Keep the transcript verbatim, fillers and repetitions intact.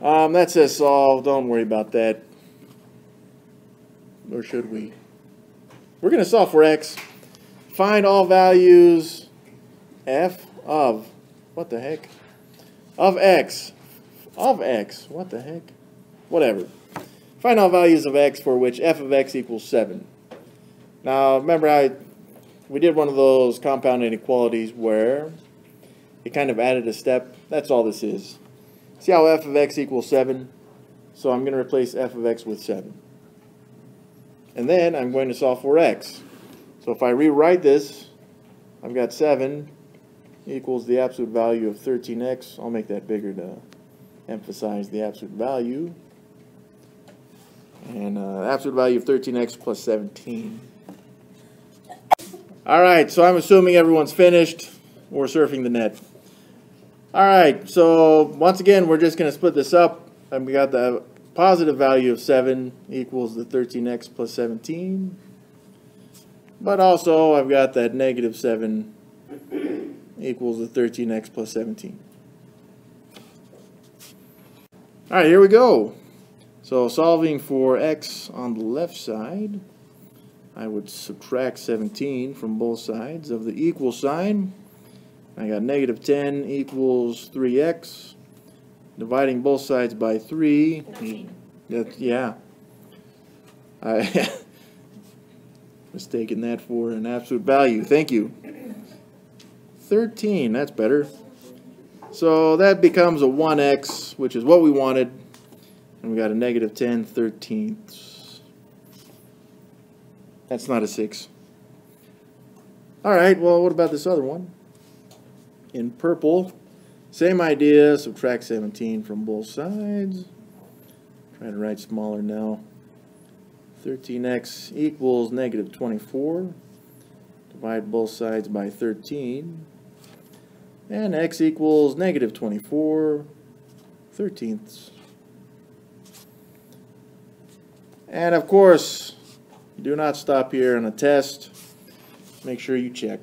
Um, that's us all. Don't worry about that. Or should we? We're going to solve for x. Find all values f of, what the heck? Of x. Of x. What the heck? Whatever. Find all values of x for which f of x equals seven. Now, remember, I we did one of those compound inequalities where it kind of added a step. That's all this is. See how f of x equals seven? So I'm going to replace f of x with seven. And then I'm going to solve for x. So if I rewrite this, I've got seven equals the absolute value of thirteen x. I'll make that bigger to emphasize the absolute value. And uh, absolute value of thirteen x plus seventeen. All right, so I'm assuming everyone's finished. We're surfing the net. All right, so once again, we're just going to split this up. And we got the positive value of seven equals the thirteen x plus seventeen. But also, I've got that negative seven equals the thirteen x plus seventeen. All right, here we go. So solving for x on the left side, I would subtract seventeen from both sides of the equal sign. I got negative ten equals three x. Dividing both sides by three. That, yeah. I mistaken that for an absolute value. Thank you. thirteen, that's better. So that becomes a one x, which is what we wanted. And we got a negative ten thirteenths. That's not a six. All right, well, what about this other one? In purple, same idea, subtract seventeen from both sides. Try to write smaller now. thirteen x equals negative twenty-four. Divide both sides by thirteen. And x equals negative twenty-four thirteenths. And of course, do not stop here on a test. Make sure you check.